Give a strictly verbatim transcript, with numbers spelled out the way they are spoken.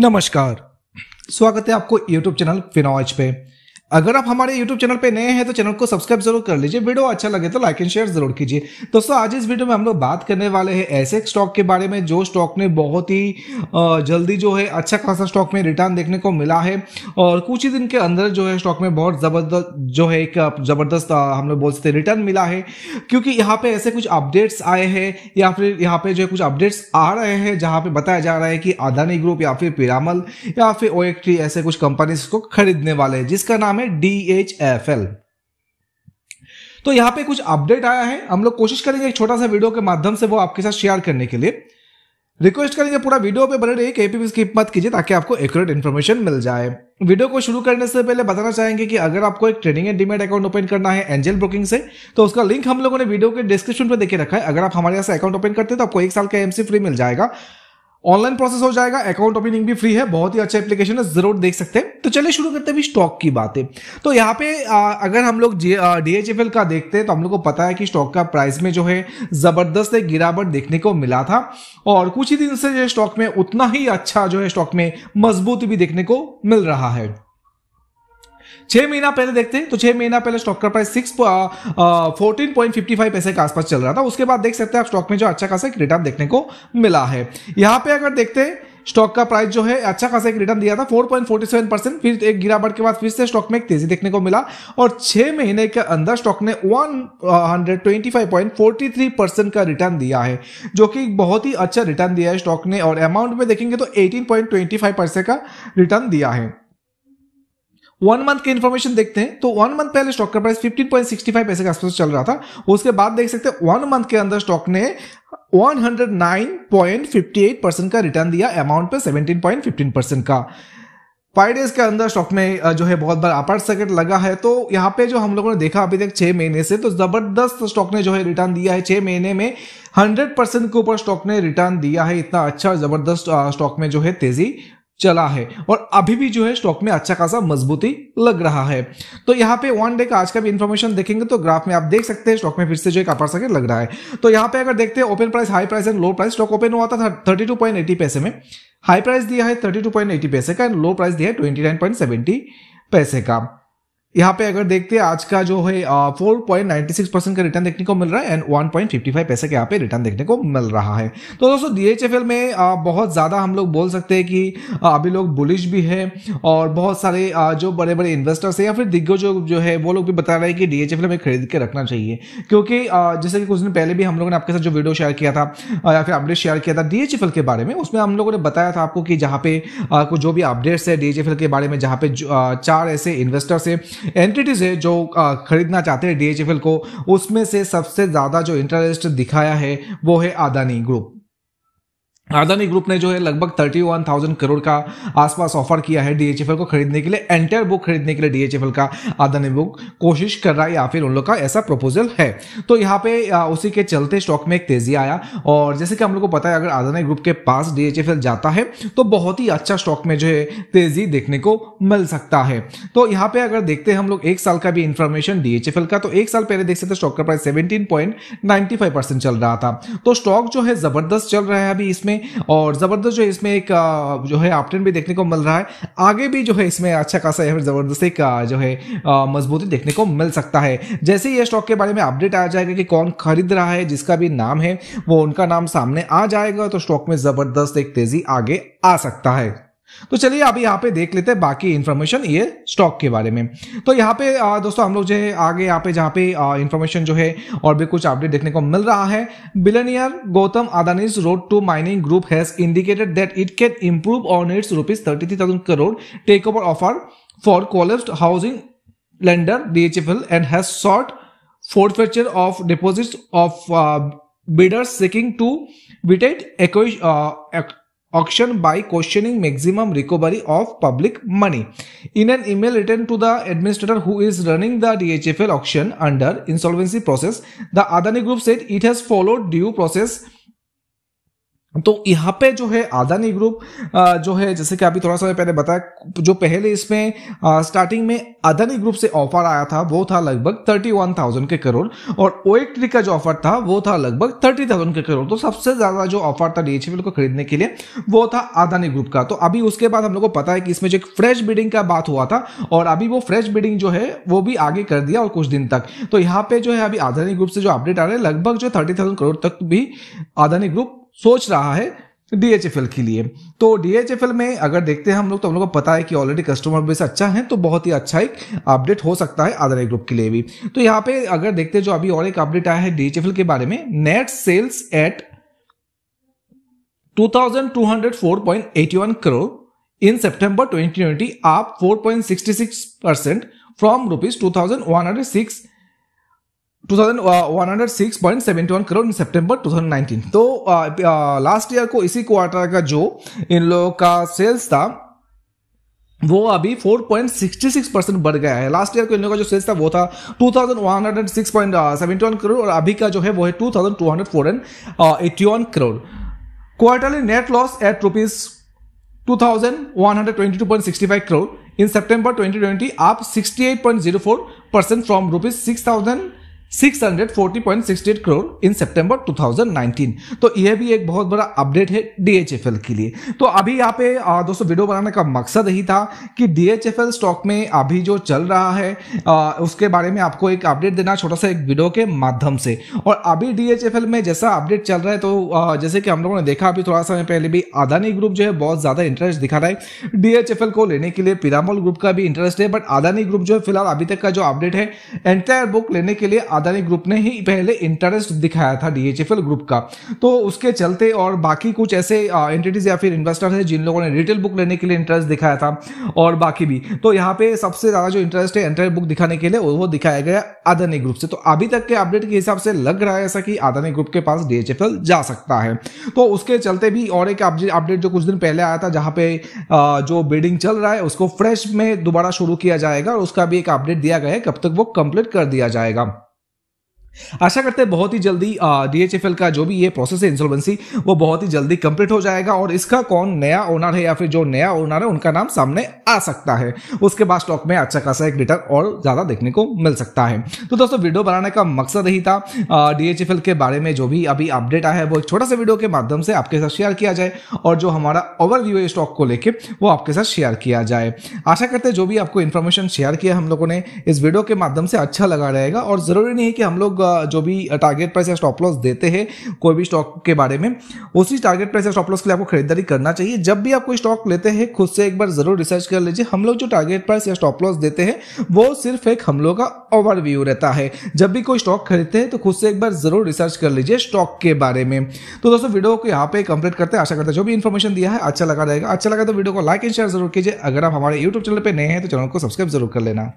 नमस्कार, स्वागत है आपको YouTube चैनल फिनोवाइज पे। अगर आप हमारे YouTube चैनल पे नए हैं तो चैनल को सब्सक्राइब जरूर कर लीजिए। वीडियो अच्छा लगे तो लाइक एंड शेयर जरूर कीजिए। दोस्तों, आज इस वीडियो में हम लोग बात करने वाले हैं ऐसे एक स्टॉक के बारे में जो स्टॉक ने बहुत ही जल्दी जो है अच्छा खासा स्टॉक में रिटर्न देखने को मिला है और कुछ ही दिन के अंदर जो है स्टॉक में बहुत जबरदस्त जो है एक जबरदस्त हम लोग बोल सकते रिटर्न मिला है, क्योंकि यहाँ पे ऐसे कुछ अपडेट्स आए हैं या फिर यहाँ पे जो है कुछ अपडेट्स आ रहे हैं जहाँ पे बताया जा रहा है कि अदानी ग्रुप या फिर पिरामल या फिर ओ एक्ट ऐसे कुछ कंपनीज को खरीदने वाले हैं जिसका नाम है डी एच एफ एल। तो यहां पे कुछ अपडेट आया है, हम लोग कोशिश करेंगे एक छोटा सा वीडियो के माध्यम से वो आपके साथ शेयर करने के लिए। रिक्वेस्ट करेंगे पूरा वीडियो पे बने रहिए, कहीं स्किप मत कीजिए ताकि आपको एक्यूरेट इन्फॉर्मेशन मिल जाए। वीडियो को शुरू करने से पहले बताना चाहेंगे कि अगर आपको एक trading and demat account open करना है एंजल ब्रोकिंग से, तो उसका लिंक हम लोगों ने वीडियो के डिस्क्रिप्शन पर देके रखा है। अगर आप हमारे यहाँ अकाउंट ओपन करते हैं तो आपको एक साल का एमसी फ्री मिल जाएगा, ऑनलाइन प्रोसेस हो जाएगा, अकाउंट ओपनिंग भी फ्री है, बहुत ही अच्छा एप्लीकेशन है, जरूर देख सकते हैं। तो चलिए शुरू करते हैं स्टॉक की बातें। तो यहाँ पे आ, अगर हम लोग डी एच एफ एल का देखते हैं तो हम लोग को पता है कि स्टॉक का प्राइस में जो है जबरदस्त एक गिरावट देखने को मिला था और कुछ ही दिन से जो स्टॉक में उतना ही अच्छा जो है स्टॉक में मजबूती भी देखने को मिल रहा है। छह महीना पहले देखते हैं तो छह महीना पहले स्टॉक का price six fourteen point fifty five पैसे के आसपास चल रहा था। उसके बाद देख सकते हैं आप स्टॉक में जो अच्छा खासा एक रिटर्न देखने को मिला है। यहाँ पे अगर देखते हैं स्टॉक का प्राइस जो है अच्छा खासा एक रिटर्न दिया था four point four seven percent, फिर एक गिरावट के बाद फिर से स्टॉक में एक तेजी देखने को मिला और छह महीने के अंदर स्टॉक ने one hundred twenty five point four three percent का रिटर्न दिया है, जो कि बहुत ही अच्छा रिटर्न दिया है स्टॉक ने। और अमाउंट में देखेंगे तो eighteen point twenty five percent का रिटर्न दिया है। वन मंथ के इन्फॉर्मेशन देखते हैं तो वन मंथ पहले स्टॉक का price fifteen point sixty five पैसे के आसपास चल रहा था। उसके बाद देख सकते हैं वन मंथ के अंदर स्टॉक ने one hundred nine point fifty eight percent का रिटर्न दिया, अमाउंट पे सेवनटीन पॉइंट फिफ्टीन परसेंट का। फाइव डेज के अंदर स्टॉक में जो है बहुत बार अपर सर्किट लगा है, तो यहाँ पे जो हम लोगों ने देखा अभी तक छह महीने से तो जबरदस्त स्टॉक ने जो है रिटर्न दिया है। छह महीने में हंड्रेड परसेंट के ऊपर स्टॉक ने रिटर्न दिया है, इतना अच्छा जबरदस्त स्टॉक में जो है तेजी चला है और अभी भी जो है स्टॉक में अच्छा खासा मजबूती लग रहा है। तो यहाँ पे वन डे का आज का भी इन्फॉर्मेशन देखेंगे तो ग्राफ में आप देख सकते हैं स्टॉक में फिर से जो एक अपर सर्किट लग रहा है। तो यहाँ पे अगर देखते हैं open price, high price and low price, stock open हुआ था थर्टी टू पॉइंट एटी पैसे में, हाई प्राइस दिया है थर्टी टू पॉइंट एटी पैसे का एंड लो प्राइस दिया है ट्वेंटी नाइन पॉइंट सेवेंटी पैसे का। यहाँ पे अगर देखते हैं आज का जो है four point ninety six percent का रिटर्न देखने को मिल रहा है and one point fifty five पैसे के यहाँ पे रिटर्न देखने को मिल रहा है। तो दोस्तों, डी एच एफ एल में आ, बहुत ज़्यादा हम लोग बोल सकते हैं कि आ, अभी लोग बुलिश भी है और बहुत सारे आ, जो बड़े बड़े इन्वेस्टर्स हैं या फिर दिग्गज जो, जो है वो लोग भी बता रहे हैं कि डी एच एफ एल में खरीद के रखना चाहिए, क्योंकि आ, जैसे कि कुछ दिन पहले भी हम लोगों ने आपके साथ जो वीडियो शेयर किया था आ, या फिर अपडेट शेयर किया था डी एच एफ एल के बारे में, उसमें हम लोगों ने बताया था आपको कि जहाँ पे कुछ जो भी अपडेट्स है डी एच एफ एल के बारे में, जहाँ पे चार ऐसे इन्वेस्टर्स है एंटिटीज है जो खरीदना चाहते हैं डी एच एफ एल को, उसमें से सबसे ज्यादा जो इंटरेस्ट दिखाया है वो है अदानी ग्रुप। अदानी ग्रुप ने जो है लगभग थर्टी वन थाउजेंड करोड़ का आसपास ऑफर किया है डी एच एफ एल को खरीदने के लिए, एंटायर बुक खरीदने के लिए डी एच एफ एल का अदानी बुक कोशिश कर रहा है या फिर उन लोग का ऐसा प्रपोजल है। तो यहाँ पे उसी के चलते स्टॉक में एक तेजी आया और जैसे कि हम लोग को पता है अगर अदानी ग्रुप के पास डी एच एफ एल जाता है तो बहुत ही अच्छा स्टॉक में जो है तेजी देखने को मिल सकता है। तो यहाँ पे अगर देखते हैं हम लोग एक साल का भी information D H F L का, तो एक साल पहले देख सकते स्टॉक का price seventeen point ninety five percent चल रहा था। तो स्टॉक जो है जबरदस्त चल रहा है अभी इसमें और जबरदस्त जो इसमें एक जो है अपट्रेंड भी देखने को मिल रहा है। आगे भी जो है इसमें अच्छा खासा जबरदस्त एक जो है मजबूती देखने को मिल सकता है। जैसे ही स्टॉक के बारे में अपडेट आ जाएगा कि कौन खरीद रहा है, जिसका भी नाम है वो उनका नाम सामने आ जाएगा तो स्टॉक में जबरदस्त एक तेजी आगे आ सकता है। तो चलिए अभी यहाँ पे देख लेते हैं बाकी इन्फॉर्मेशन ये स्टॉक के बारे में। तो यहाँ पे दोस्तों हम लोग जो है आगे यहाँ पे जहाँ पे इन्फॉर्मेशन जो है और भी कुछ अपडेट देखने को मिल रहा है। Billionaire Gautam Adani's road to mining group has indicated that it can improve on its rupees thirty three thousand crore take over offer for collapsed housing lender D H F L and has sought forfeiture of deposit of bidders seeking to vitiate auction by questioning maximum recovery of public money. In an email written to the administrator who is running the D H F L auction under insolvency process, the Adani Group said it has followed due process तो यहाँ पे जो है Adani group जो है जैसे कि अभी थोड़ा सा पहले बताया, जो पहले इसमें स्टार्टिंग में अदानी ग्रुप से ऑफर आया था वो था लगभग इकतीस हज़ार के करोड़, और ओएक्ट्री का जो ऑफर था वो था लगभग तीस हज़ार के करोड़। तो सबसे ज्यादा जो ऑफर था डीएचएफएल को खरीदने के लिए वो था अदानी ग्रुप का। तो अभी उसके बाद हम लोग को पता है कि इसमें जो एक फ्रेश बिडिंग का बात हुआ था और अभी वो फ्रेश बिडिंग जो है वो भी आगे कर दिया और कुछ दिन तक। तो यहाँ पे जो है अभी अदानी ग्रुप से जो अपडेट आ रहे हैं लगभग जो थर्टी थाउजेंड करोड़ तक भी अदानी ग्रुप सोच रहा है डीएचएफएल के लिए। तो डीएचएफएल में अगर देखते हैं हम लोग तो हम लोग को पता है कि ऑलरेडी कस्टमर बेस अच्छा है, तो बहुत ही अच्छा एक अपडेट हो सकता है अदानी ग्रुप के लिए भी। तो यहाँ पे अगर देखते हैं जो अभी और एक अपडेट आया है डीएचएफएल के बारे में, net sales eight two thousand two hundred four point eight one crore in September twenty twenty, up four point six six percent from rupees two thousand one hundred six two thousand one hundred six point seven one crore in September twenty nineteen. तो last year को इसी quarter का जो इन लोगों का sales था वो अभी four point six six percent बढ़ गया है। लास्ट ईयर को इन लोगों का जो सेल्स था वो था two thousand one hundred six point seven one crore और अभी का जो है वो है two thousand two hundred four point eight one crore. Quarterly net loss at rupees two thousand one hundred twenty two point six five crore in September twenty twenty, up sixty eight point zero four percent from rupees six thousand six hundred forty point six eight crore in September twenty nineteen. तो यह भी एक बहुत बड़ा update है DHFL के लिए। तो अभी यहाँ पे दोस्तों वीडियो बनाने का मकसद यही था कि डीएचएफएल स्टॉक में अभी जो चल रहा है आ, उसके बारे में आपको एक अपडेट देना छोटा सा एक वीडियो के माध्यम से। और अभी डीएचएफएल में जैसा अपडेट चल रहा है तो आ, जैसे कि हम लोगों ने देखा अभी थोड़ा समय पहले भी अदानी ग्रुप जो है बहुत ज्यादा इंटरेस्ट दिखा रहा है डीएचएफएल को लेने के लिए, पिरामल ग्रुप का भी इंटरेस्ट है, बट अदानी ग्रुप जो है फिलहाल अभी तक का जो अपडेट है एंटायर बुक लेने के लिए अदानी ग्रुप ने ही पहले इंटरेस्ट दिखाया था डीएचएफएल ग्रुप का। तो उसके चलते और बाकी कुछ ऐसे एंटिटीज या फिर इन्वेस्टर्स हैं जिन लोगों ने रिटेल बुक लेने के लिए इंटरेस्ट दिखाया था और बाकी भी। तो यहाँ पे सबसे ज्यादा जो इंटरेस्ट है एंटायर बुक दिखाने के लिए वो दिखाया गया अदानी ग्रुप से। तो अभी तक के अपडेट के हिसाब से लग रहा है ऐसा कि अदानी ग्रुप के पास डीएचएफएल जा सकता है। तो उसके चलते भी और एक अपडेट जो कुछ दिन पहले आया था जहां पे जो बिडिंग चल रहा है उसको फ्रेश में दोबारा शुरू किया जाएगा और उसका भी एक अपडेट दिया गया है कब तक वो कंप्लीट कर दिया जाएगा। आशा करते हैं बहुत ही जल्दी डीएचएफएल का जो भी ये प्रोसेस है इंसॉल्वेंसी वो बहुत ही जल्दी कंप्लीट हो जाएगा और इसका कौन नया ओनर है या फिर जो नया ओनर है उनका नाम सामने आ सकता है। उसके बाद स्टॉक में अच्छा खासा एक रिटर्न और ज्यादा देखने को मिल सकता है। तो दोस्तों वीडियो बनाने का मकसद यही था डीएचएफएल के बारे में जो भी अभी अपडेट आया है वो एक छोटा सा वीडियो के माध्यम से आपके साथ शेयर किया जाए और जो हमारा ओवरव्यू है स्टॉक को लेकर वो आपके साथ शेयर किया जाए। आशा करते हैं जो भी आपको इन्फॉर्मेशन शेयर किया हम लोगों ने इस वीडियो के माध्यम से अच्छा लगा रहेगा। और जरूरी नहीं है कि हम लोग जो भी टारगेट प्राइस या स्टॉप लॉस देते हैं कोई भी स्टॉक के बारे में उसी टारगेट प्राइस या स्टॉप लॉस के लिए आपको खरीदारी करना चाहिए। जब भी आप कोई स्टॉक लेते हैं खुद से एक बार जरूर रिसर्च कर लीजिए। हम लोग जो टारगेट प्राइस या स्टॉप लॉस देते हैं वो सिर्फ एक हम लोग का ओवरव्यू रहता है। जब भी कोई स्टॉक खरीदते हैं तो खुद से एक बार जरूर रिसर्च कर लीजिए स्टॉक के बारे में। तो दोस्तों वीडियो को यहाँ पे कंप्लीट करते हैं। आशा करते हैं जो भी इन्फॉर्मेशन दिया है अच्छा लगा रहेगा। अच्छा लगा तो वीडियो को लाइक एंड शेयर जरूर कीजिए। अगर आप हमारे यूट्यूब चैनल पर नए हैं तो चैनल को सब्सक्राइब जरूर कर लेना।